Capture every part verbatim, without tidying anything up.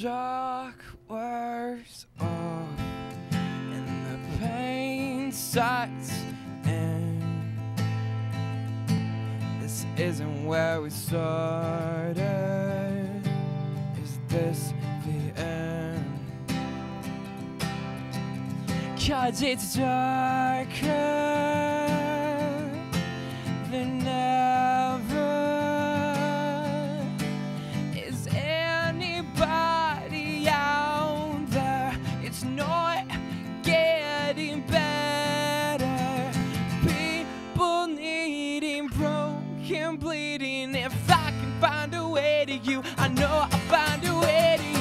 chalk wears off and the pain sets in. This isn't where we started. Is this the end? 'Cause it's darker than ever. Is anybody out there? It's not getting better. People needing, broken, bleeding. If I can find a way to you, I know I'll find a way to you.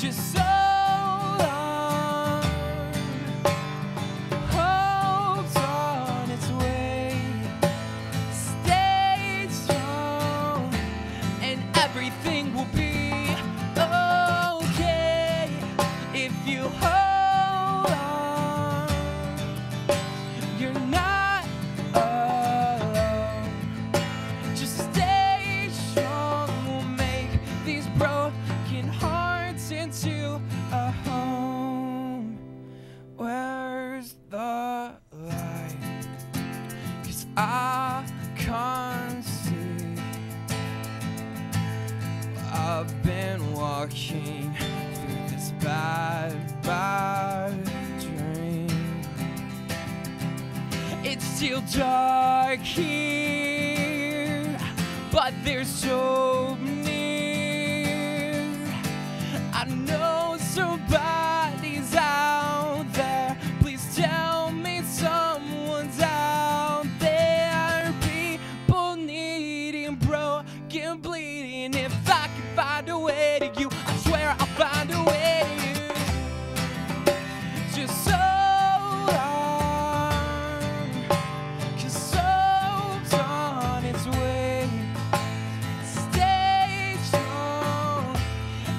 Just so everything will be okay if you hold on. You're not alone. Just stay strong. We'll make these broken hearts into a home. Where's the light? 'Cause I can't see. I've been walking through this bad, bad dream. It's still dark here, but there's hope near. I know somebody's out there. Please tell me someone's out there. People needing, broken, bleeding. If I can find a way to you, I swear I'll find a way to you. Just so long, 'cause hope's on its way. Stay strong,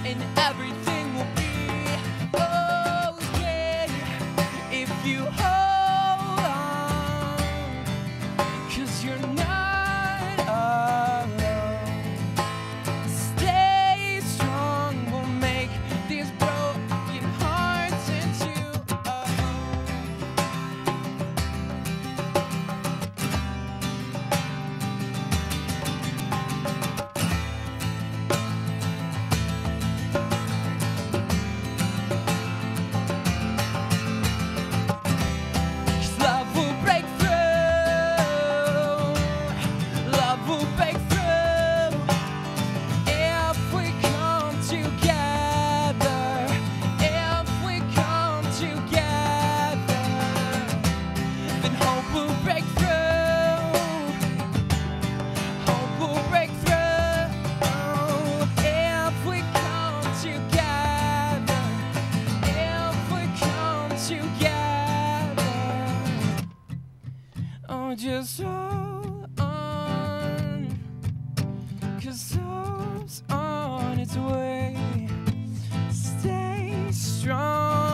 and everything will be okay if you hold on. 'Cause you're not alone. Just hold on, 'cause hope's on its way. Stay strong.